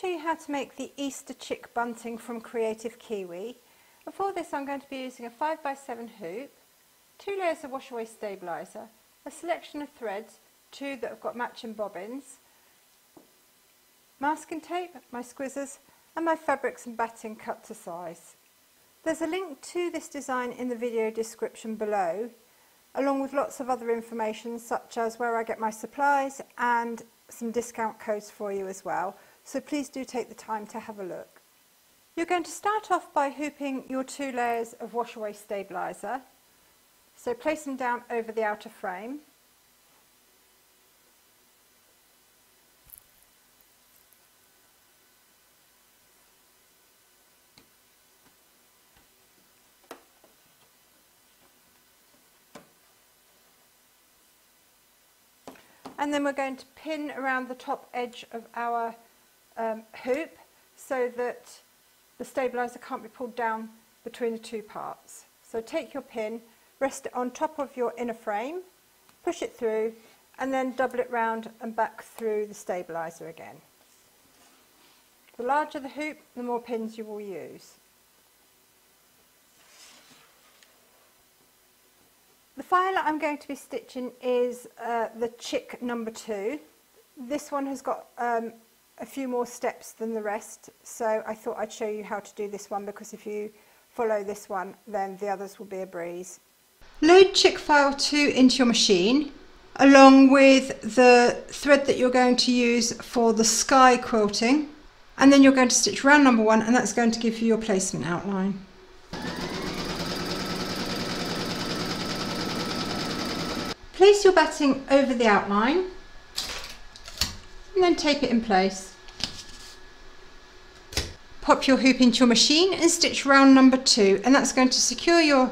show you how to make the Easter chick bunting from Kreative Kiwi. And for this I'm going to be using a 5x7 hoop, 2 layers of wash away stabiliser, a selection of threads, 2 that have got matching bobbins, masking tape, my squizzers and my fabrics and batting cut to size. There's a link to this design in the video description below, along with lots of other information such as where I get my supplies and some discount codes for you as well, so please do take the time to have a look. You're going to start off by hooping your 2 layers of wash away stabiliser, so place them down over the outer frame. And then we're going to pin around the top edge of our hoop so that the stabiliser can't be pulled down between the 2 parts. So take your pin, rest it on top of your inner frame, push it through and then double it round and back through the stabiliser again. The larger the hoop, the more pins you will use. The file I'm going to be stitching is the chick number 2. This one has got a few more steps than the rest, so I thought I'd show you how to do this one, because if you follow this one then the others will be a breeze. Load chick file 2 into your machine along with the thread that you're going to use for the sky quilting, and then you're going to stitch round number 1 and that's going to give you your placement outline. Place your batting over the outline and then tape it in place. Pop your hoop into your machine and stitch round number 2, and that's going to secure your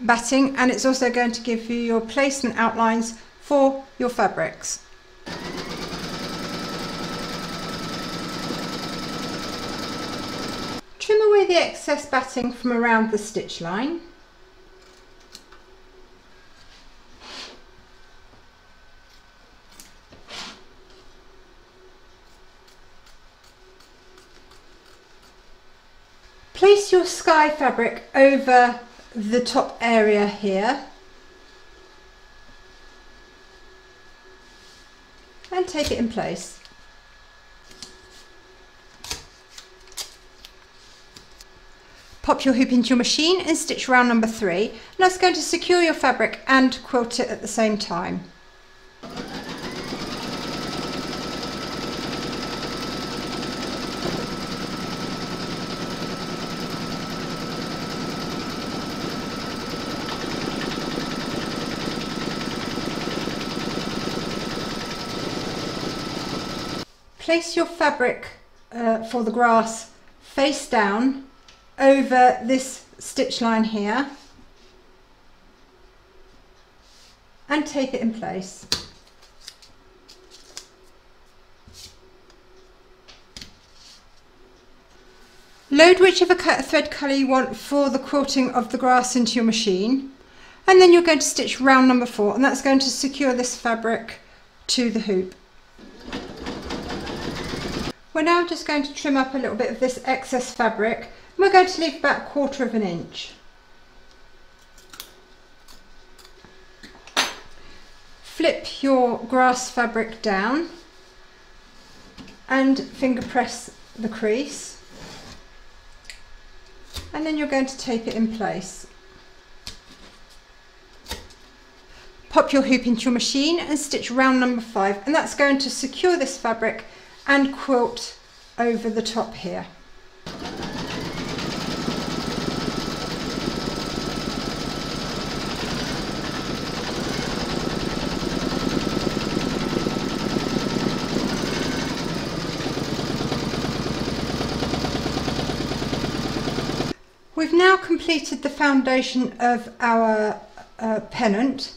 batting, and it's also going to give you your placement outlines for your fabrics. Trim away the excess batting from around the stitch line. Place your sky fabric over the top area here and tape it in place. Pop your hoop into your machine and stitch round number 3, and that's going to secure your fabric and quilt it at the same time. Place your fabric for the grass face down over this stitch line here and tape it in place. Load whichever thread colour you want for the quilting of the grass into your machine, and then you're going to stitch round number 4, and that's going to secure this fabric to the hoop. We're now just going to trim up a little bit of this excess fabric, and we're going to leave about 1/4 of an inch. Flip your grass fabric down and finger press the crease, and then you're going to tape it in place. Pop your hoop into your machine and stitch round number 5, and that's going to secure this fabric and quilt over the top here. We've now completed the foundation of our pennant.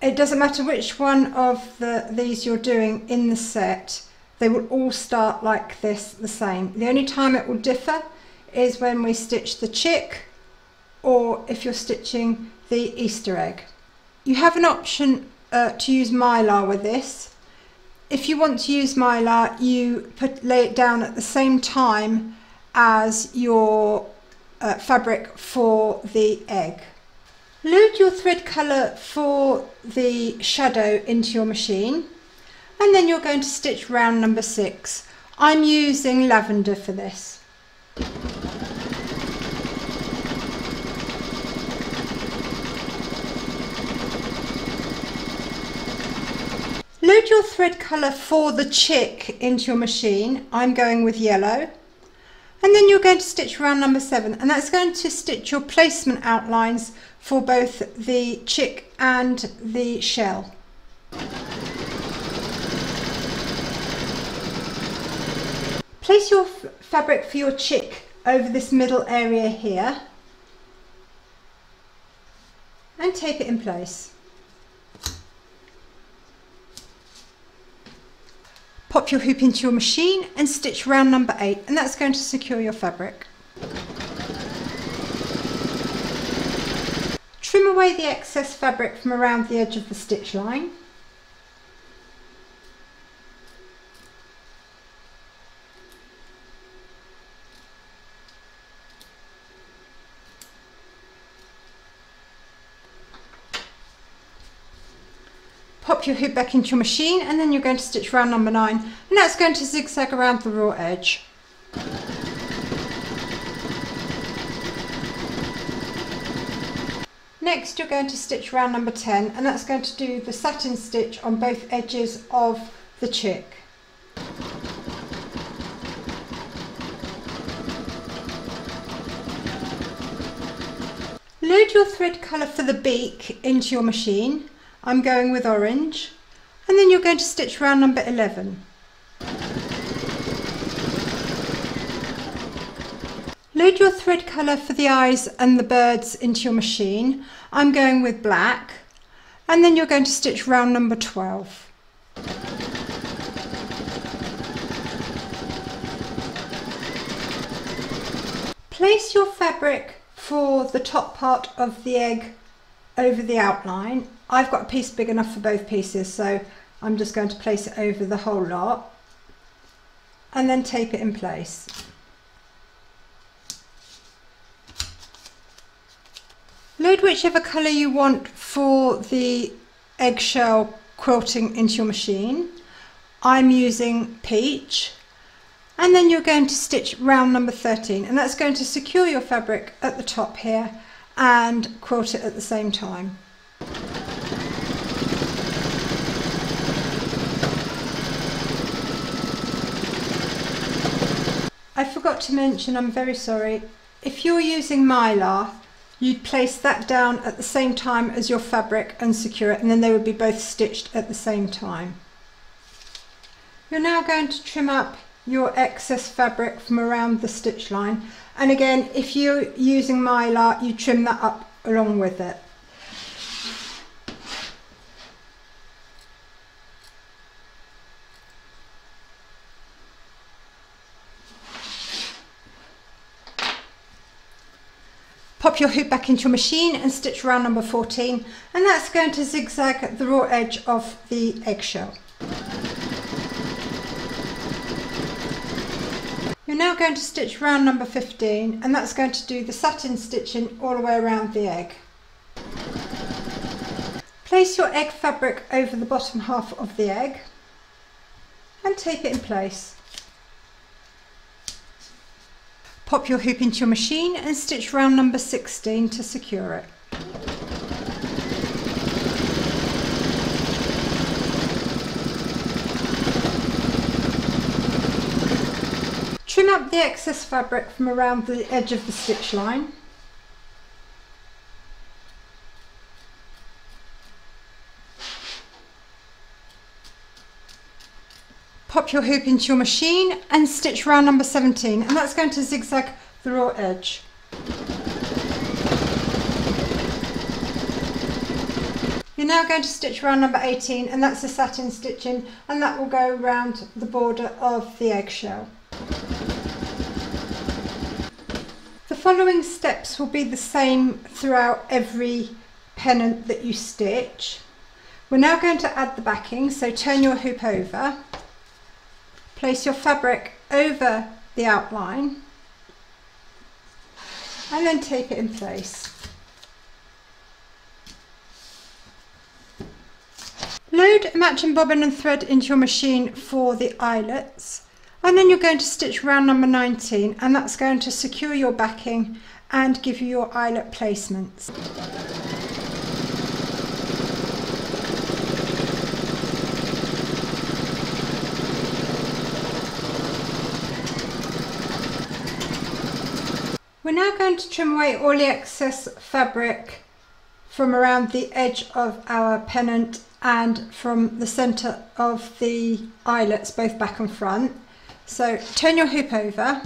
It doesn't matter which one of these you're doing in the set. They will all start like this, the same. The only time it will differ is when we stitch the chick or if you're stitching the Easter egg. You have an option to use mylar with this. if you want to use mylar, you lay it down at the same time as your fabric for the egg. Load your thread colour for the shadow into your machine, and then you're going to stitch round number 6. I'm using lavender for this. Load your thread colour for the chick into your machine. I'm going with yellow. And then you're going to stitch round number 7, and that's going to stitch your placement outlines for both the chick and the shell. Place your fabric for your chick over this middle area here and tape it in place. Pop your hoop into your machine and stitch round number 8, and that's going to secure your fabric. Trim away the excess fabric from around the edge of the stitch line. Pop your hoop back into your machine, and then you're going to stitch round number 9, and that's going to zigzag around the raw edge. Next you're going to stitch round number 10, and that's going to do the satin stitch on both edges of the chick. Load your thread colour for the beak into your machine. I'm going with orange, and then you're going to stitch round number 11. Load your thread colour for the eyes and the birds into your machine. I'm going with black, and then you're going to stitch round number 12. Place your fabric for the top part of the egg over the outline. I've got a piece big enough for both pieces, so I'm just going to place it over the whole lot and then tape it in place. Load whichever colour you want for the eggshell quilting into your machine. I'm using peach, and then you're going to stitch round number 13, and that's going to secure your fabric at the top here and quilt it at the same time. I forgot to mention, I'm very sorry, if you're using mylar, you'd place that down at the same time as your fabric and secure it, and then they would be both stitched at the same time. You're now going to trim up your excess fabric from around the stitch line, and again, if you're using mylar, you trim that up along with it. Pop your hoop back into your machine and stitch round number 14, and that's going to zigzag the raw edge of the eggshell. You're now going to stitch round number 15, and that's going to do the satin stitching all the way around the egg. Place your egg fabric over the bottom half of the egg and tape it in place. Pop your hoop into your machine and stitch round number 16 to secure it. Trim up the excess fabric from around the edge of the stitch line. Pop your hoop into your machine and stitch round number 17, and that's going to zigzag the raw edge. You're now going to stitch round number 18, and that's the satin stitching, and that will go round the border of the eggshell. The following steps will be the same throughout every pennant that you stitch. We're now going to add the backing, so turn your hoop over, place your fabric over the outline and then tape it in place. Load a matching bobbin and thread into your machine for the eyelets, and then you're going to stitch round number 19, and that's going to secure your backing and give you your eyelet placements. We're now going to trim away all the excess fabric from around the edge of our pennant and from the centre of the eyelets, both back and front. So turn your hoop over.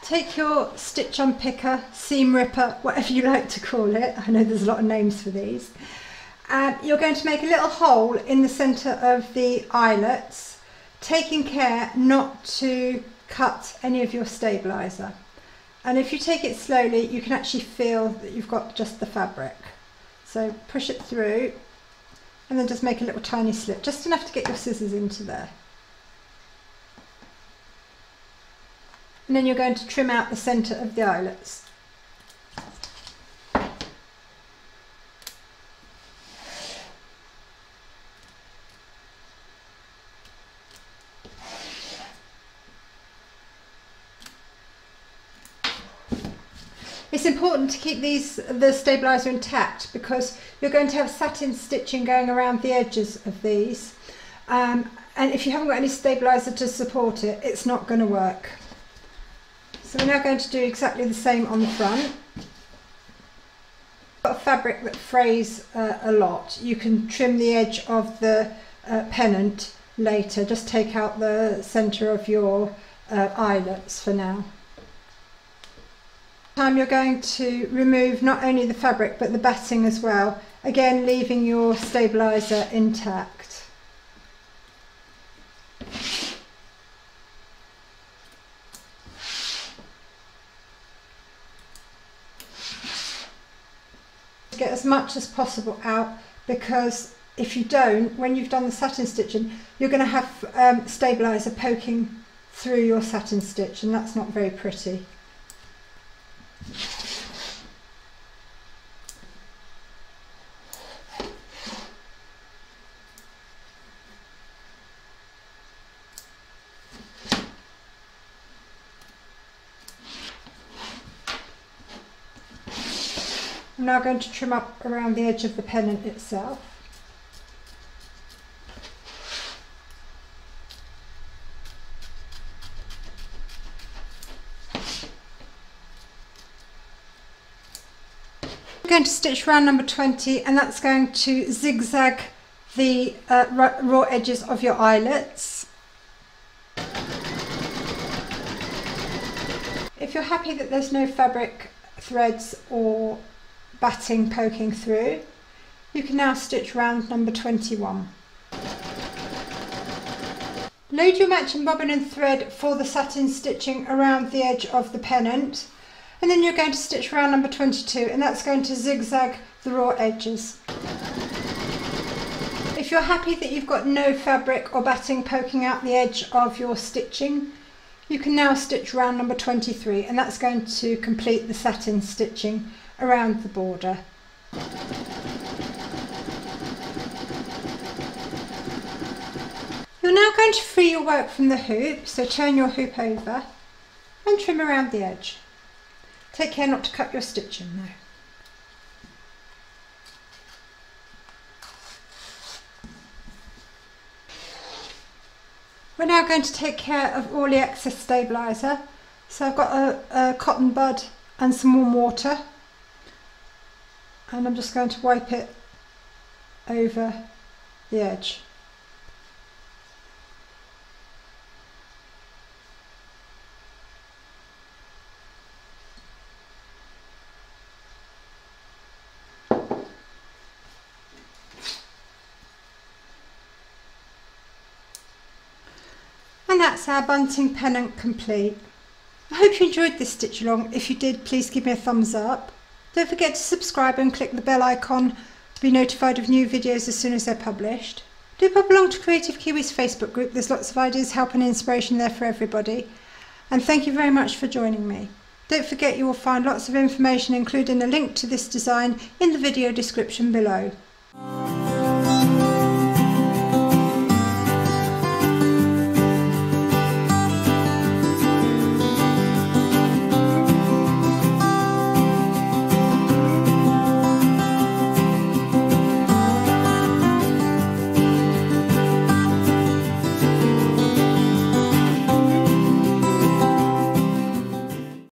Take your stitch on picker, seam ripper, whatever you like to call it. I know there's a lot of names for these. You're going to make a little hole in the centre of the eyelets, taking care not to cut any of your stabiliser. And if you take it slowly, you can actually feel that you've got just the fabric. So push it through and then just make a little tiny slip, just enough to get your scissors into there. And then you're going to trim out the centre of the eyelets. It's important to keep the stabiliser intact because you're going to have satin stitching going around the edges of these, and if you haven't got any stabiliser to support it, it's not going to work. So we're now going to do exactly the same on the front. You've got a fabric that frays a lot. You can trim the edge of the pennant later. Just take out the centre of your eyelets for now. This time you're going to remove not only the fabric but the batting as well. Again, leaving your stabiliser intact. Get as much as possible out, because if you don't, when you've done the satin stitching, you're going to have stabiliser poking through your satin stitch, and that's not very pretty. I'm now going to trim up around the edge of the pennant itself. I'm going to stitch round number 20, and that's going to zigzag the raw edges of your eyelets. If you're happy that there's no fabric, threads or batting poking through, you can now stitch round number 21. Load your matching bobbin and thread for the satin stitching around the edge of the pennant, and then you're going to stitch round number 22, and that's going to zigzag the raw edges. If you're happy that you've got no fabric or batting poking out the edge of your stitching, you can now stitch round number 23, and that's going to complete the satin stitching around the border. You're now going to free your work from the hoop, so turn your hoop over and trim around the edge. Take care not to cut your stitching though. We're now going to take care of all the excess stabiliser. So I've got a cotton bud and some warm water, and I'm just going to wipe it over the edge. that's our bunting pennant complete. I hope you enjoyed this stitch along. If you did, please give me a thumbs up. Don't forget to subscribe and click the bell icon to be notified of new videos as soon as they're published. Do pop along to Kreative Kiwi's Facebook group. There's lots of ideas, help and inspiration there for everybody. And thank you very much for joining me. Don't forget you will find lots of information including a link to this design in the video description below.